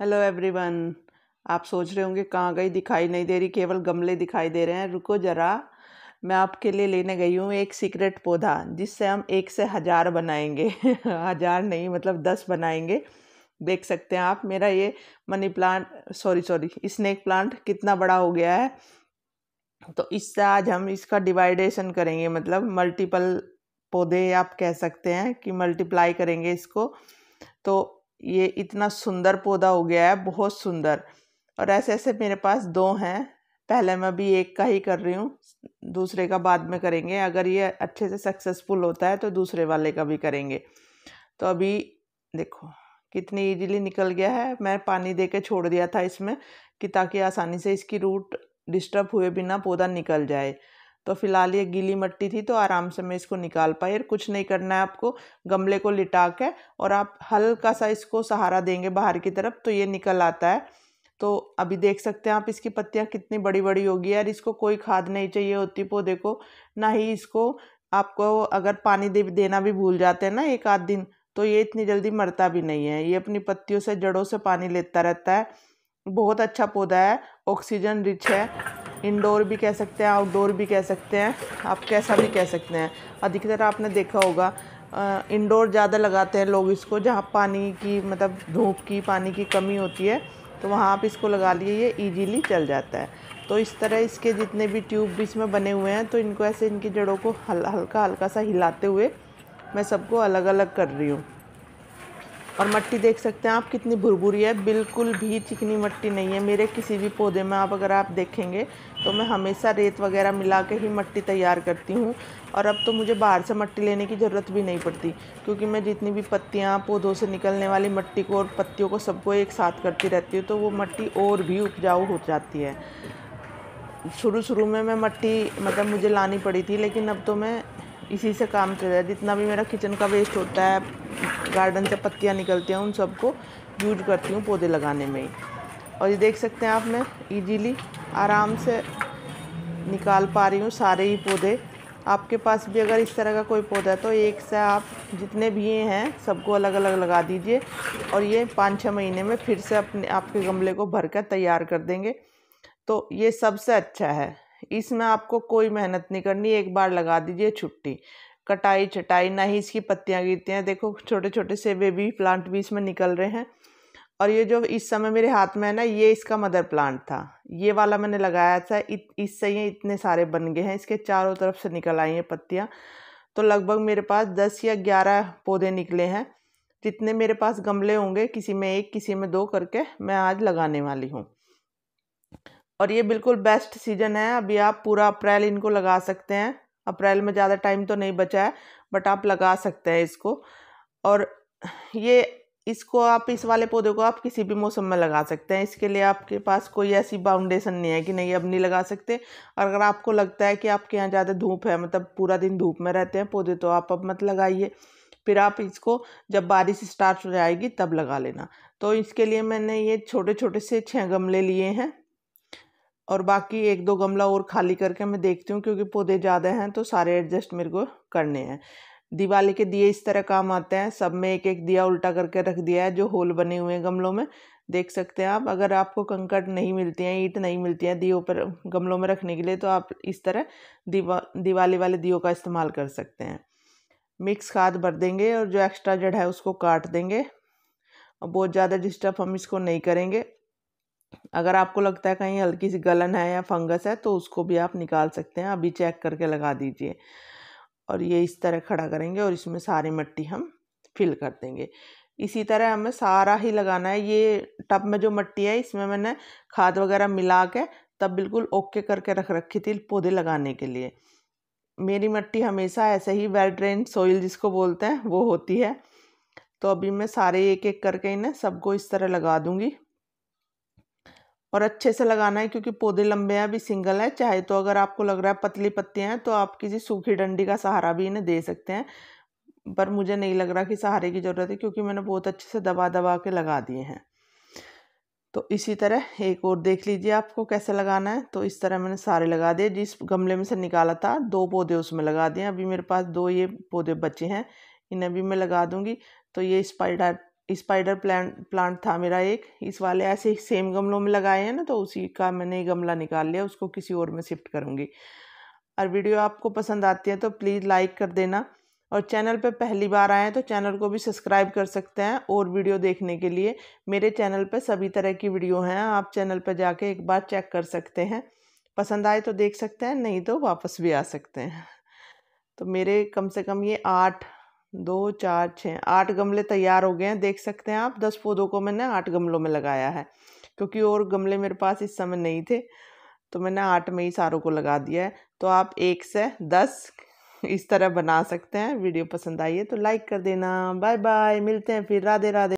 Hello everyone, आप सोच रहे होंगे कहाँ गई, दिखाई नहीं दे रही, केवल गमले दिखाई दे रहे हैं। रुको ज़रा, मैं आपके लिए लेने गई हूँ एक सीक्रेट पौधा जिससे हम 1 से 1000 बनाएंगे। 1000 नहीं, मतलब 10 बनाएंगे। देख सकते हैं आप, मेरा ये money plant sorry snake plant कितना बड़ा हो गया है। तो इससे आज हम इसका डिवाइडेशन करेंगे, मतलब मल्टीपल पौधे आप कह सकते हैं कि मल्टीप्लाई करेंगे इसको। तो ये इतना सुंदर पौधा हो गया है, बहुत सुंदर। और ऐसे ऐसे मेरे पास 2 हैं, पहले मैं भी एक का ही कर रही हूँ, दूसरे का बाद में करेंगे। अगर ये अच्छे से सक्सेसफुल होता है तो दूसरे वाले का भी करेंगे। तो अभी देखो कितनी इजीली निकल गया है। मैं पानी दे के छोड़ दिया था इसमें कि ताकि आसानी से इसकी रूट डिस्टर्ब हुए बिना पौधा निकल जाए। तो फिलहाल ये गीली मिट्टी थी तो आराम से मैं इसको निकाल पाई। और कुछ नहीं करना है आपको, गमले को लिटा के और आप हल्का सा इसको सहारा देंगे बाहर की तरफ तो ये निकल आता है। तो अभी देख सकते हैं आप इसकी पत्तियाँ कितनी बड़ी बड़ी होगी। और इसको कोई खाद नहीं चाहिए होती पौधे को, ना ही इसको आपको अगर पानी देना भी भूल जाते हैं ना एक आध दिन, तो ये इतनी जल्दी मरता भी नहीं है। ये अपनी पत्तियों से, जड़ों से पानी लेता रहता है। बहुत अच्छा पौधा है, ऑक्सीजन रिच है। इंडोर भी कह सकते हैं, आउटडोर भी कह सकते हैं, आप कैसा भी कह सकते हैं। अधिकतर आपने देखा होगा इंडोर ज़्यादा लगाते हैं लोग इसको, जहाँ पानी की मतलब धूप की, पानी की कमी होती है, तो वहाँ आप इसको लगा लिए, ये ईजीली चल जाता है। तो इस तरह इसके जितने भी ट्यूब भी इसमें बने हुए हैं, तो इनको ऐसे इनकी जड़ों को हल्का सा हिलाते हुए मैं सबको अलग अलग कर रही हूँ। और मिट्टी देख सकते हैं आप कितनी भुरभुरी है, बिल्कुल भी चिकनी मिट्टी नहीं है। मेरे किसी भी पौधे में आप अगर आप देखेंगे तो मैं हमेशा रेत वगैरह मिला के ही मिट्टी तैयार करती हूँ। और अब तो मुझे बाहर से मिट्टी लेने की ज़रूरत भी नहीं पड़ती, क्योंकि मैं जितनी भी पत्तियाँ, पौधों से निकलने वाली मिट्टी को और पत्तियों को सबको एक साथ करती रहती हूँ, तो वो मिट्टी और भी उपजाऊ हो जाती है। शुरू में मैं मिट्टी मतलब मुझे लानी पड़ी थी, लेकिन अब तो मैं इसी से काम चल रहा है। जितना भी मेरा किचन का वेस्ट होता है, गार्डन से पत्तियाँ निकलती हैं, उन सबको यूज करती हूँ पौधे लगाने में ही। और ये देख सकते हैं आप, मैं इजीली आराम से निकाल पा रही हूँ सारे ही पौधे। आपके पास भी अगर इस तरह का कोई पौधा है तो एक से आप जितने भी हैं सबको अलग अलग लगा दीजिए। और ये 5-6 महीने में फिर से अपने आपके गमले को भर कर तैयार कर देंगे। तो ये सबसे अच्छा है, इसमें आपको कोई मेहनत नहीं करनी, एक बार लगा दीजिए, छुट्टी। कटाई छटाई, ना ही इसकी पत्तियाँ गिरती हैं। देखो छोटे छोटे से बेबी प्लांट भी इसमें निकल रहे हैं। और ये जो इस समय मेरे हाथ में है ना, ये इसका मदर प्लांट था, ये वाला मैंने लगाया था। इससे ये इतने सारे बन गए हैं, इसके चारों तरफ से निकल आई हैं पत्तियाँ। तो लगभग मेरे पास 10 या 11 पौधे निकले हैं। जितने मेरे पास गमले होंगे, किसी में 1, किसी में 2 करके मैं आज लगाने वाली हूँ। और ये बिल्कुल बेस्ट सीज़न है, अभी आप पूरा अप्रैल इनको लगा सकते हैं। अप्रैल में ज़्यादा टाइम तो नहीं बचा है, बट आप लगा सकते हैं इसको। और ये इसको आप, इस वाले पौधे को आप किसी भी मौसम में लगा सकते हैं। इसके लिए आपके पास कोई ऐसी बाउंडेशन नहीं है कि नहीं अब नहीं लगा सकते। और अगर आपको लगता है कि आपके यहाँ ज़्यादा धूप है, मतलब पूरा दिन धूप में रहते हैं पौधे, तो आप अब मत लगाइए। फिर आप इसको जब बारिश स्टार्ट हो जाएगी तब लगा लेना। तो इसके लिए मैंने ये छोटे छोटे से 6 गमले लिए हैं। और बाकी 1-2 गमला और खाली करके मैं देखती हूँ, क्योंकि पौधे ज़्यादा हैं तो सारे एडजस्ट मेरे को करने हैं। दिवाली के दिए इस तरह काम आते हैं, सब में 1-1 दिया उल्टा करके रख दिया है, जो होल बने हुए हैं गमलों में देख सकते हैं आप। अगर आपको कंकड़ नहीं मिलती हैं, ईंट नहीं मिलती हैं दियों पर गमलों में रखने के लिए, तो आप इस तरह दिवाली वाले दियों का इस्तेमाल कर सकते हैं। मिक्स खाद भर देंगे और जो एक्स्ट्रा जड़ है उसको काट देंगे। और बहुत ज़्यादा डिस्टर्ब हम इसको नहीं करेंगे। अगर आपको लगता है कहीं हल्की सी गलन है या फंगस है तो उसको भी आप निकाल सकते हैं, अभी चेक करके लगा दीजिए। और ये इस तरह खड़ा करेंगे और इसमें सारी मिट्टी हम फिल कर देंगे। इसी तरह हमें सारा ही लगाना है। ये टब में जो मिट्टी है, इसमें मैंने खाद वगैरह मिला के तब बिल्कुल ओके करके रख रखी थी पौधे लगाने के लिए। मेरी मिट्टी हमेशा ऐसे ही वेल ड्रेन सॉइल जिसको बोलते हैं वो होती है। तो अभी मैं सारे 1-1 करके इन्हें सबको इस तरह लगा दूँगी। और अच्छे से लगाना है, क्योंकि पौधे लंबे हैं, अभी सिंगल है। चाहे तो अगर आपको लग रहा है पतली पत्तियां हैं तो आप किसी सूखी डंडी का सहारा भी इन्हें दे सकते हैं, पर मुझे नहीं लग रहा कि सहारे की ज़रूरत है, क्योंकि मैंने बहुत अच्छे से दबा के लगा दिए हैं। तो इसी तरह एक और देख लीजिए आपको कैसे लगाना है। तो इस तरह मैंने सारे लगा दिए। जिस गमले में से निकाला था 2 पौधे उसमें लगा दिए। अभी मेरे पास 2 ये पौधे बचे हैं, इन्हें भी मैं लगा दूँगी। तो ये स्पाइडर स्पाइडर प्लांट था मेरा एक, इस वाले ऐसे सेम गमलों में लगाए हैं ना, तो उसी का मैंने गमला निकाल लिया, उसको किसी और में शिफ्ट करूँगी। और वीडियो आपको पसंद आती है तो प्लीज़ लाइक कर देना, और चैनल पे पहली बार आए हैं तो चैनल को भी सब्सक्राइब कर सकते हैं। और वीडियो देखने के लिए मेरे चैनल पे सभी तरह की वीडियो हैं, आप चैनल पे जाके एक बार चेक कर सकते हैं। पसंद आए तो देख सकते हैं, नहीं तो वापस भी आ सकते हैं। तो मेरे कम से कम ये 8 गमले तैयार हो गए हैं, देख सकते हैं आप। 10 पौधों को मैंने 8 गमलों में लगाया है, क्योंकि और गमले मेरे पास इस समय नहीं थे, तो मैंने 8 में ही सारों को लगा दिया है। तो आप 1 से 10 इस तरह बना सकते हैं। वीडियो पसंद आई है तो लाइक कर देना। बाय बाय, मिलते हैं फिर। राधे राधे।